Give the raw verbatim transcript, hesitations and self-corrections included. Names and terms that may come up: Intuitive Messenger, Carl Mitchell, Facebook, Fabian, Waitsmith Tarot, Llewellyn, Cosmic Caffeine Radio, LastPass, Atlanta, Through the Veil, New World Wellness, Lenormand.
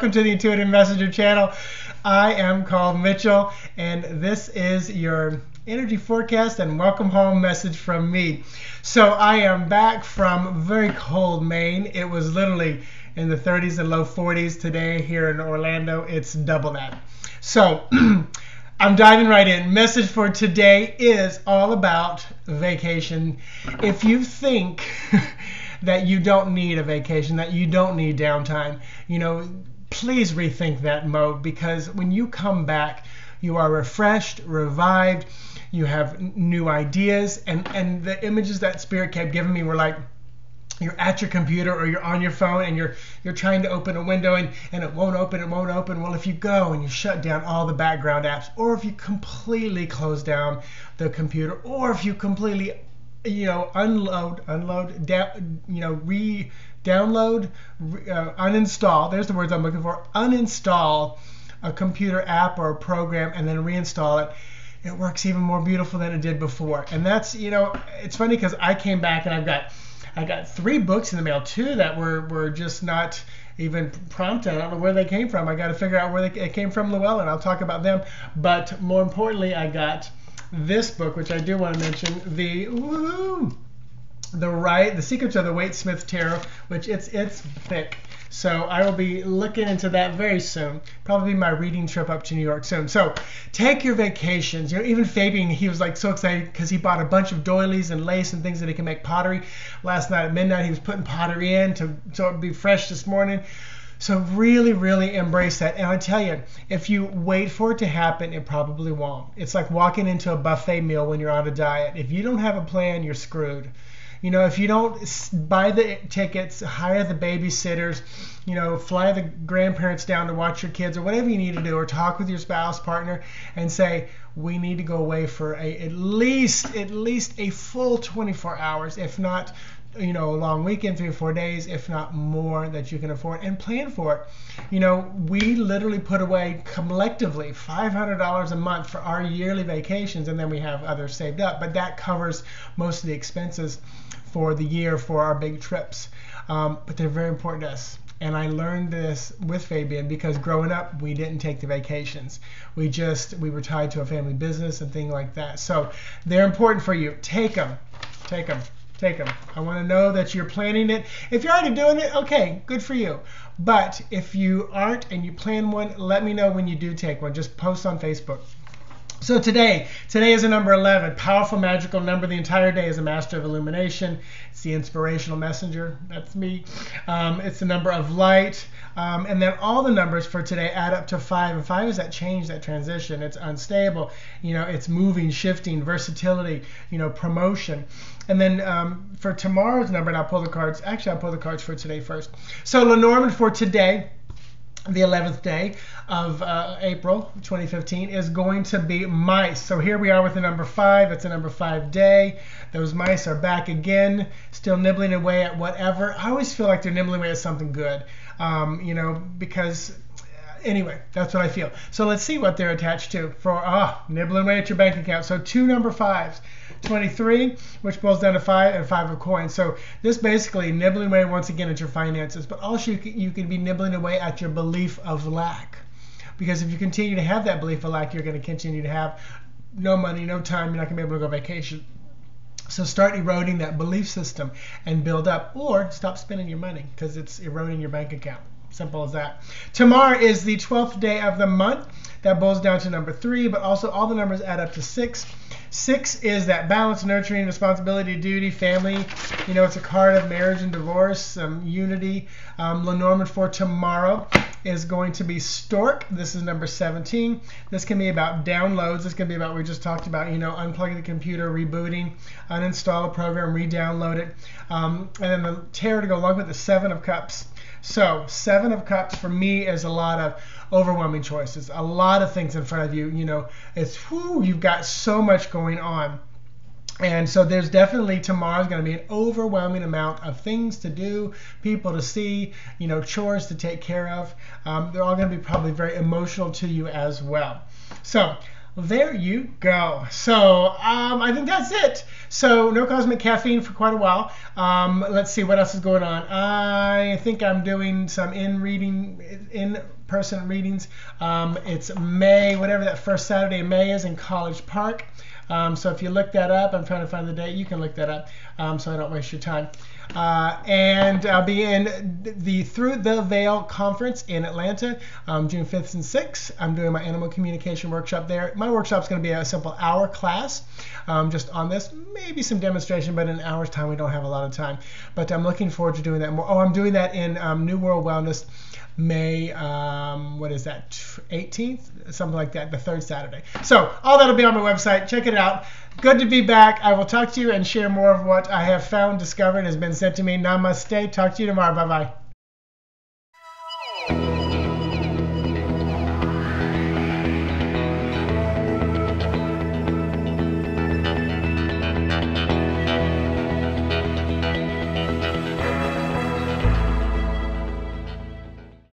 welcome to the Intuitive Messenger channel. I am Carl Mitchell, and this is your energy forecast and welcome home message from me. So I am back from very cold Maine. It was literally in the thirties and low forties today here in Orlando. It's double that. So I'm diving right in. Message for today is all about vacation. If you think that you don't need a vacation, that you don't need downtime, you know, please rethink that mode, because when you come back, you are refreshed, revived, you have new ideas, and, and the images that Spirit kept giving me were like, you're at your computer or you're on your phone and you're you're trying to open a window and, and it won't open, it won't open. Well, if you go and you shut down all the background apps, or if you completely close down the computer, or if you completely you know, unload, unload, down, you know, re-download, re, uh, uninstall, there's the words I'm looking for, uninstall a computer app or a program and then reinstall it, it works even more beautiful than it did before. And that's, you know, it's funny because I came back and I've got, I got three books in the mail, two that were, were just not even prompted. I don't know where they came from. I got to figure out where they it came from, Llewellyn. I'll talk about them. But more importantly, I got this book, which I do want to mention, the woo, the right, the Secrets of the Waitsmith Tarot, which it's it's thick. So I will be looking into that very soon. Probably my reading trip up to New York soon. So take your vacations. You know, even Fabian, he was like so excited because he bought a bunch of doilies and lace and things that he can make pottery. Last night at midnight, he was putting pottery in to so it'd be fresh this morning. So really, really embrace that. And I tell you, if you wait for it to happen, it probably won't. It's like walking into a buffet meal when you're on a diet. If you don't have a plan, you're screwed. You know, if you don't buy the tickets, hire the babysitters, you know, fly the grandparents down to watch your kids or whatever you need to do, or talk with your spouse, partner, and say, we need to go away for a, at least, at least a full twenty-four hours, if not you know, a long weekend, three or four days, if not more, that you can afford, and plan for it. You know, we literally put away collectively five hundred dollars a month for our yearly vacations, and then we have others saved up, but that covers most of the expenses for the year for our big trips. Um, but they're very important to us. And I learned this with Fabian because growing up, we didn't take the vacations. We just, we were tied to a family business and things like that. So they're important for you. Take them. Take them. Take them. I want to know that you're planning it. If you're already doing it, okay, good for you. But if you aren't and you plan one, let me know when you do take one. Just post on Facebook. So today, today is a number eleven, powerful, magical number. The entire day is a master of illumination. It's the inspirational messenger. That's me. Um, it's the number of light. Um, and then all the numbers for today add up to five. And five is that change, that transition. It's unstable. You know, it's moving, shifting, versatility, you know, promotion. And then um, for tomorrow's number, and I'll pull the cards. Actually, I'll pull the cards for today first. So Lenormand for today, the eleventh day of uh, April twenty fifteen, is going to be mice. So here we are with the number five. It's a number five day. Those mice are back again, still nibbling away at whatever. I always feel like they're nibbling away at something good, um, you know, because anyway, that's what I feel. So let's see what they're attached to for ah nibbling away at your bank account. So two number fives, twenty-three, which boils down to five, and five of coins. So this basically nibbling away once again at your finances, but also you can, you can be nibbling away at your belief of lack, because if you continue to have that belief of lack, you're going to continue to have no money, no time, you're not going to be able to go vacation. So start eroding that belief system and build up, or stop spending your money because it's eroding your bank account. Simple as that. Tomorrow is the twelfth day of the month. That boils down to number three, but also all the numbers add up to six. Six is that balance, nurturing, responsibility, duty, family. You know, it's a card of marriage and divorce, um, unity. Um, Lenormand for tomorrow is going to be stork. This is number seventeen. This can be about downloads. This can be about what we just talked about, you know, unplugging the computer, rebooting, uninstall a program, re-download it. Um, and then the tarot to go along with the seven of cups. So seven of cups for me is a lot of overwhelming choices, a lot of things in front of you. You know, it's whoo, you've got so much going on. And so there's definitely tomorrow's going to be an overwhelming amount of things to do, people to see, you know, chores to take care of. Um, they're all going to be probably very emotional to you as well. So there you go. So um, I think that's it. So no Cosmic Caffeine for quite a while. Um, let's see what else is going on. I think I'm doing some in reading, in person readings. Um, it's May, whatever that first Saturday in May is in College Park. Um, so if you look that up, I'm trying to find the date. You can look that up, um, so I don't waste your time. Uh, and I'll be in the Through the Veil conference in Atlanta, um, June fifth and sixth. I'm doing my animal communication workshop there. My workshop's going to be a simple hour class, um, just on this, maybe some demonstration, but in an hour's time we don't have a lot of time. But I'm looking forward to doing that more. Oh, I'm doing that in um, New World Wellness, May, um, what is that, eighteenth? Something like that, the third Saturday. So all that'll be on my website. Check it out. Good to be back. I will talk to you and share more of what I have found, discovered, has been sent to me. Namaste. Talk to you tomorrow. Bye-bye.